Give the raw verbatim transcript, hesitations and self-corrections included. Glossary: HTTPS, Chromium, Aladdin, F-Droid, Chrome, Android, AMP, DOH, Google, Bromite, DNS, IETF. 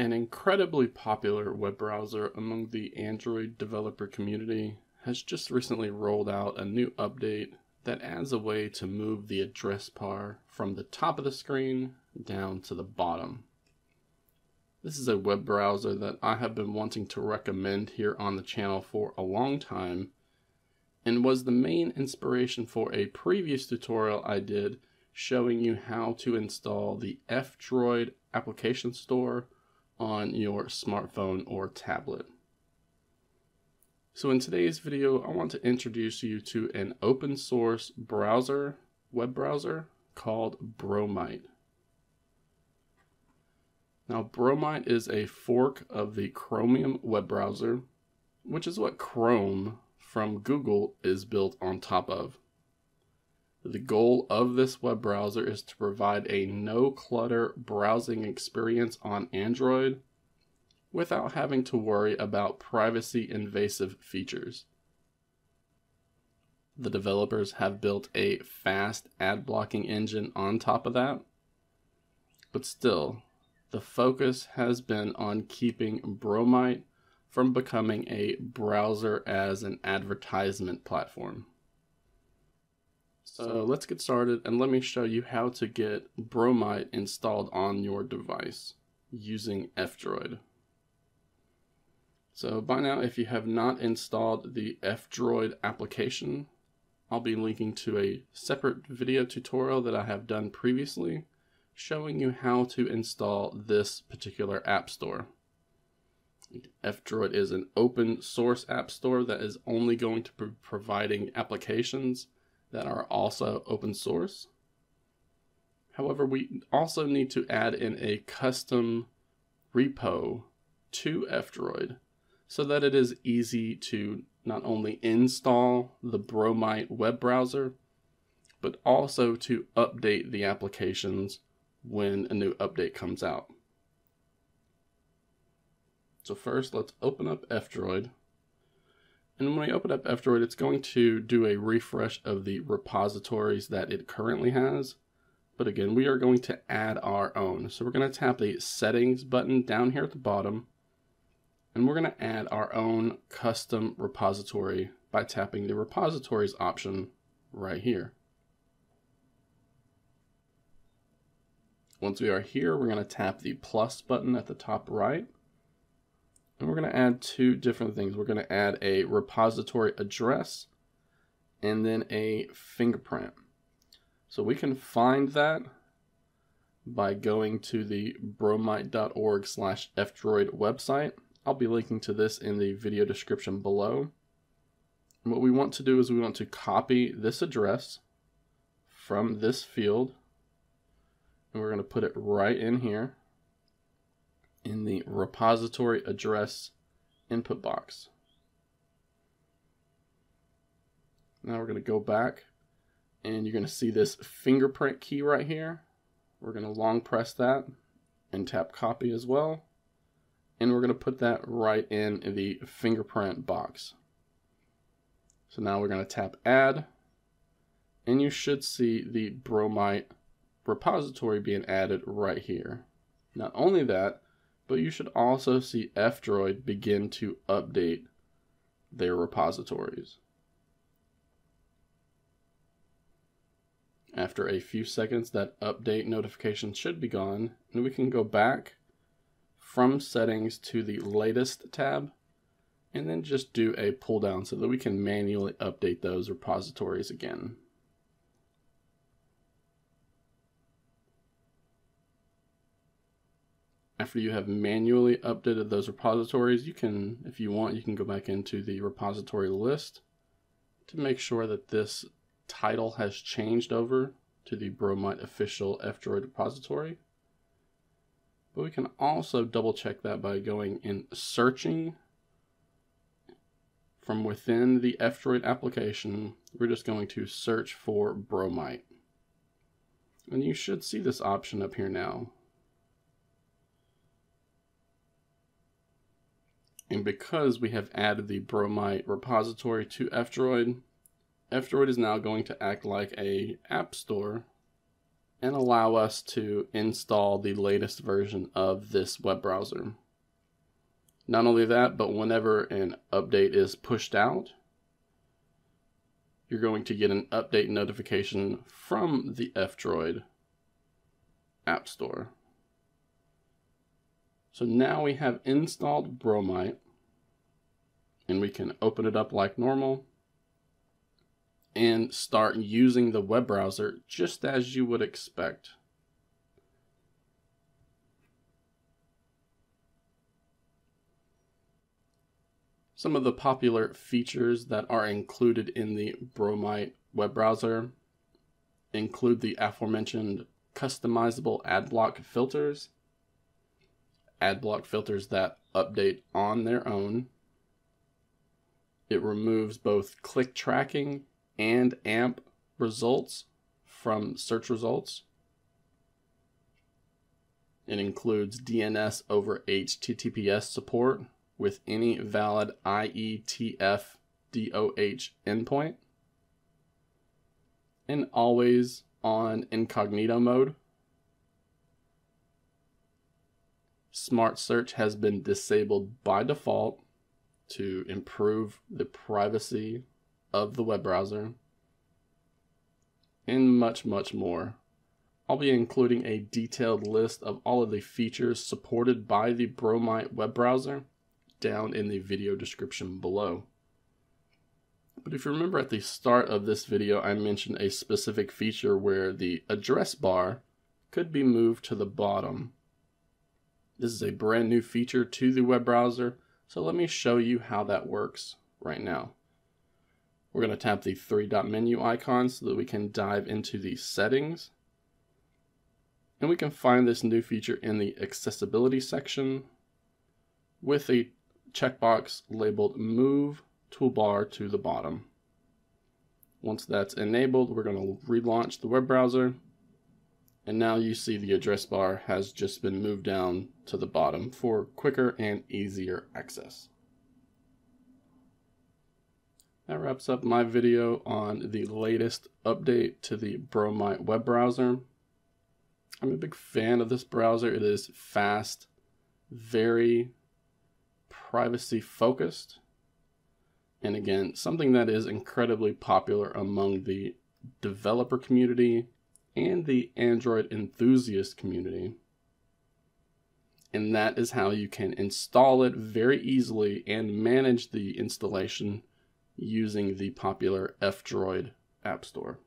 An incredibly popular web browser among the Android developer community has just recently rolled out a new update that adds a way to move the address bar from the top of the screen down to the bottom. This is a web browser that I have been wanting to recommend here on the channel for a long time, and was the main inspiration for a previous tutorial I did showing you how to install the F-Droid application store on your smartphone or tablet. So in today's video, I want to introduce you to an open source browser, web browser called Bromite. Now, Bromite is a fork of the Chromium web browser, which is what Chrome from Google is built on top of. The goal of this web browser is to provide a no-clutter browsing experience on Android without having to worry about privacy-invasive features. The developers have built a fast ad-blocking engine on top of that, but still, the focus has been on keeping Bromite from becoming a browser as an advertisement platform. So let's get started and let me show you how to get Bromite installed on your device using F-Droid. So by now, if you have not installed the F-Droid application, I'll be linking to a separate video tutorial that I have done previously showing you how to install this particular app store. F-Droid is an open source app store that is only going to be providing applications that are also open source. However, we also need to add in a custom repo to F-Droid so that it is easy to not only install the Bromite web browser, but also to update the applications when a new update comes out. So first, let's open up F-Droid. And when I open up F-Droid, it's going to do a refresh of the repositories that it currently has. But again, we are going to add our own. So we're going to tap the settings button down here at the bottom, and we're going to add our own custom repository by tapping the repositories option right here. Once we are here, we're going to tap the plus button at the top right. And we're going to add two different things. We're going to add a repository address and then a fingerprint. So we can find that by going to the bromite.org slash fdroid website. I'll be linking to this in the video description below. And what we want to do is we want to copy this address from this field, and we're going to put it right in here in the repository address input box. Now we're going to go back and you're going to see this fingerprint key right here. We're going to long press that and tap copy as well. And we're going to put that right in the fingerprint box. So now we're going to tap add, and you should see the Bromite repository being added right here. Not only that, but you should also see F-Droid begin to update their repositories. After a few seconds, that update notification should be gone, and we can go back from settings to the latest tab and then just do a pull down so that we can manually update those repositories again. After you have manually updated those repositories, you can, if you want, you can go back into the repository list to make sure that this title has changed over to the Bromite official F-Droid repository. But we can also double check that by going and searching from within the F-Droid application. We're just going to search for Bromite. And you should see this option up here now. And because we have added the Bromite repository to F-Droid, F-Droid is now going to act like an app store and allow us to install the latest version of this web browser. Not only that, but whenever an update is pushed out, you're going to get an update notification from the F-Droid App Store. So now we have installed Bromite, and we can open it up like normal and start using the web browser just as you would expect. Some of the popular features that are included in the Bromite web browser include the aforementioned customizable ad block filters, ad block filters that update on their own. It removes both click tracking and A M P results from search results. It includes D N S over H T T P S support with any valid I E T F D O H endpoint, and always on incognito mode. Smart search has been disabled by default to improve the privacy of the web browser, and much, much more. I'll be including a detailed list of all of the features supported by the Bromite web browser down in the video description below. But if you remember at the start of this video, I mentioned a specific feature where the address bar could be moved to the bottom. This is a brand new feature to the web browser, so let me show you how that works right now. We're going to tap the three dot menu icon so that we can dive into the settings, and we can find this new feature in the accessibility section with a checkbox labeled Move Toolbar to the Bottom. Once that's enabled, we're going to relaunch the web browser, and now you see the address bar has just been moved down to the bottom for quicker and easier access. That wraps up my video on the latest update to the Bromite web browser. I'm a big fan of this browser. It is fast, very privacy focused, and again, something that is incredibly popular among the developer community and the Android enthusiast community. And that is how you can install it very easily and manage the installation using the popular F-Droid App Store.